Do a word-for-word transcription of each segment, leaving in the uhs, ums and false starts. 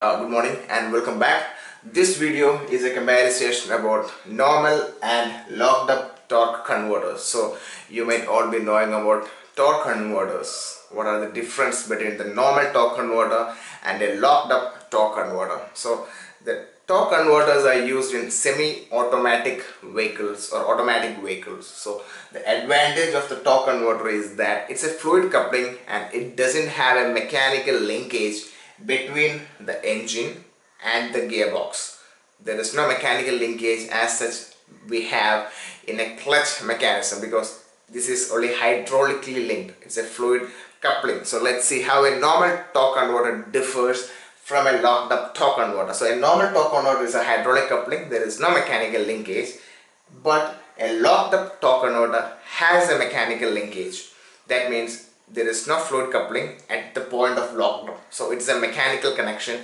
Uh, good morning and welcome back. This video is a comparison about normal and locked up torque converters. So you might all be knowing about torque converters. What are the difference between the normal torque converter and a locked up torque converter? So the torque converters are used in semi-automatic vehicles or automatic vehicles. So the advantage of the torque converter is that it's a fluid coupling and it doesn't have a mechanical linkage between the engine and the gearbox. There is no mechanical linkage as such we have in a clutch mechanism, because this is only hydraulically linked. It's a fluid coupling. So let's see how a normal torque converter differs from a locked up torque converter. So a normal torque converter is a hydraulic coupling. There is no mechanical linkage, but a locked up torque converter has a mechanical linkage. That means there is no fluid coupling at the point of lockdown. So it's a mechanical connection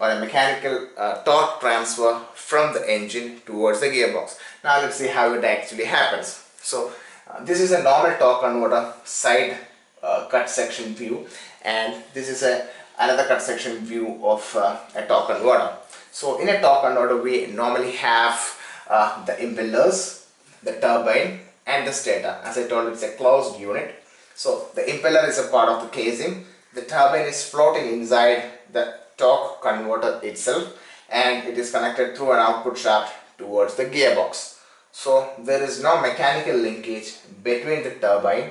or a mechanical uh, torque transfer from the engine towards the gearbox. Now let's see how it actually happens. So uh, this is a normal torque converter side uh, cut section view, and this is a another cut section view of uh, a torque converter. So in a torque converter we normally have uh, the impellers, the turbine and the stator. As I told, it's a closed unit. So the impeller is a part of the casing, the turbine is floating inside the torque converter itself, and it is connected through an output shaft towards the gearbox. So there is no mechanical linkage between the turbine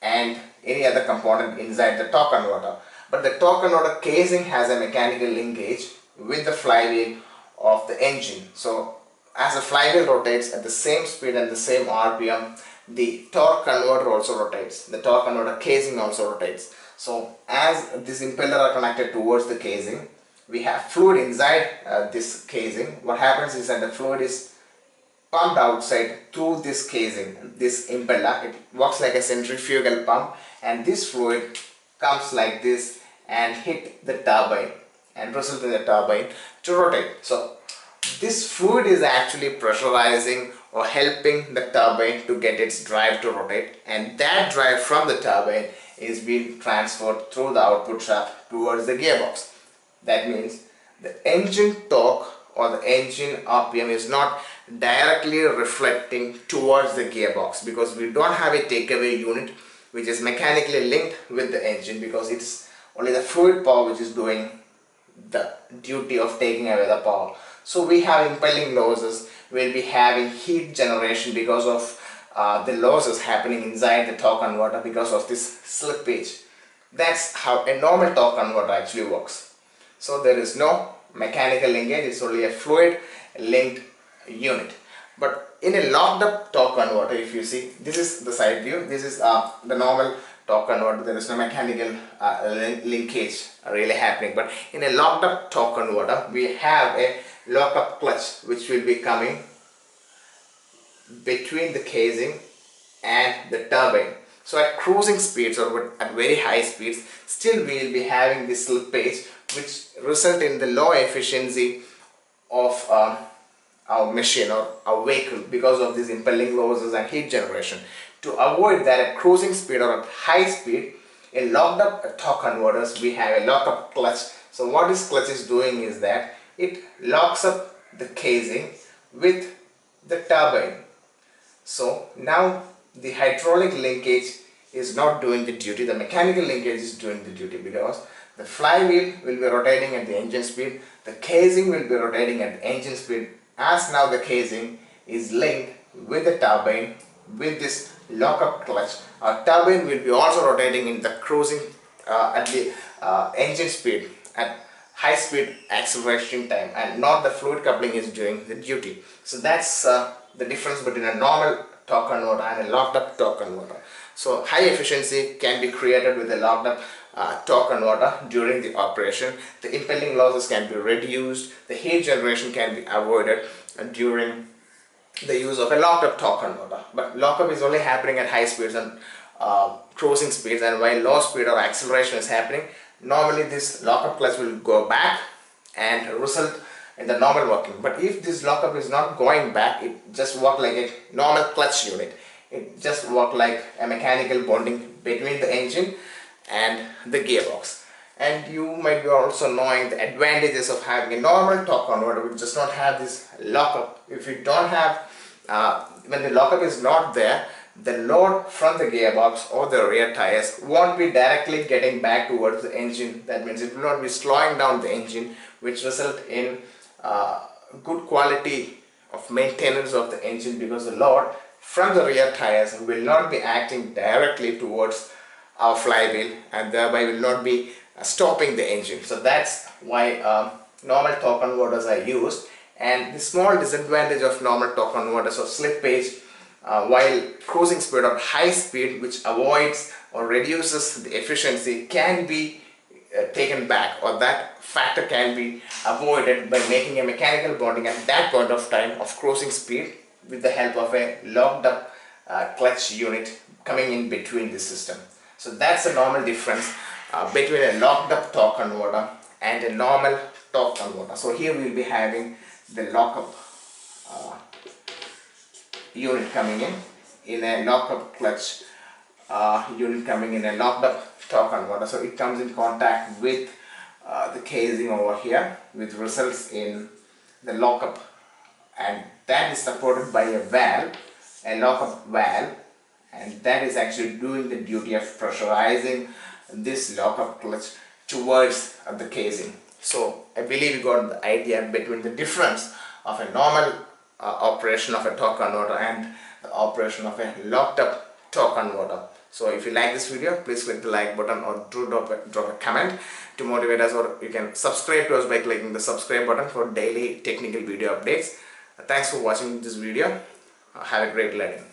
and any other component inside the torque converter. But the torque converter casing has a mechanical linkage with the flywheel of the engine. So as the flywheel rotates at the same speed and the same R P M, the torque converter also rotates. The torque converter casing also rotates. So as this impeller are connected towards the casing, we have fluid inside uh, this casing. What happens is that the fluid is pumped outside through this casing, this impeller. It works like a centrifugal pump, and this fluid comes like this and hit the turbine and results in the turbine to rotate. So this fluid is actually pressurizing or helping the turbine to get its drive to rotate, and that drive from the turbine is being transferred through the output shaft towards the gearbox. That means the engine torque or the engine R P M is not directly reflecting towards the gearbox, because we don't have a takeaway unit which is mechanically linked with the engine, because it's only the fluid power which is doing the duty of taking away the power. So we have impelling losses, we'll be having heat generation because of uh, the losses happening inside the torque converter because of this slippage. That's how a normal torque converter actually works. So there is no mechanical linkage, it's only a fluid linked unit. But in a locked up torque converter, if you see, this is the side view, this is uh, the normal torque converter, there is no mechanical uh, link linkage really happening. But in a locked up torque converter, we have a lock up clutch which will be coming between the casing and the turbine. So at cruising speeds or at very high speeds, still we will be having this slippage which result in the low efficiency of um, our machine or our vehicle because of these impelling losses and heat generation. To avoid that, at cruising speed or at high speed, in locked up torque converters we have a lock up clutch. So what this clutch is doing is that it locks up the casing with the turbine. So now the hydraulic linkage is not doing the duty, the mechanical linkage is doing the duty, because the flywheel will be rotating at the engine speed, the casing will be rotating at the engine speed, as now the casing is linked with the turbine with this lock-up clutch. Our turbine will be also rotating in the cruising uh, at the uh, engine speed, at high speed acceleration time, and not the fluid coupling is doing the duty. So that's uh, the difference between a normal torque converter and a locked up torque converter. So high efficiency can be created with a locked up uh, torque converter during the operation. The impelling losses can be reduced, the heat generation can be avoided uh, during the use of a locked up torque converter. But lock up is only happening at high speeds and uh, cruising speeds, and while low speed or acceleration is happening, normally this lockup clutch will go back and result in the normal working. But if this lockup is not going back, it just works like a normal clutch unit. It just works like a mechanical bonding between the engine and the gearbox. And you might be also knowing the advantages of having a normal top converter which does not have this lockup. If you don't have, uh, when the lockup is not there, the load from the gearbox or the rear tires won't be directly getting back towards the engine. That means it will not be slowing down the engine, which result in uh, good quality of maintenance of the engine, because the load from the rear tires will not be acting directly towards our flywheel and thereby will not be uh, stopping the engine. So that's why um, normal torque converters are used. And the small disadvantage of normal torque converters or slippage Uh, while cruising speed or high speed, which avoids or reduces the efficiency, can be uh, taken back, or that factor can be avoided by making a mechanical bonding at that point of time of cruising speed with the help of a locked up uh, clutch unit coming in between the system. So that's the normal difference uh, between a locked up torque converter and a normal torque converter. So here we will be having the lockup uh, unit coming in in a locked-up clutch uh, unit coming in a locked-up torque converter. So it comes in contact with uh, the casing over here, which results in the lockup, and that is supported by a valve, a lockup valve, and that is actually doing the duty of pressurizing this lockup clutch towards uh, the casing. So I believe you got the idea between the difference of a normal Uh, operation of a torque converter and the operation of a locked up torque converter. So if you like this video, please click the like button or do drop a, drop a comment to motivate us, or you can subscribe to us by clicking the subscribe button for daily technical video updates. Uh, thanks for watching this video. Uh, have a great learning.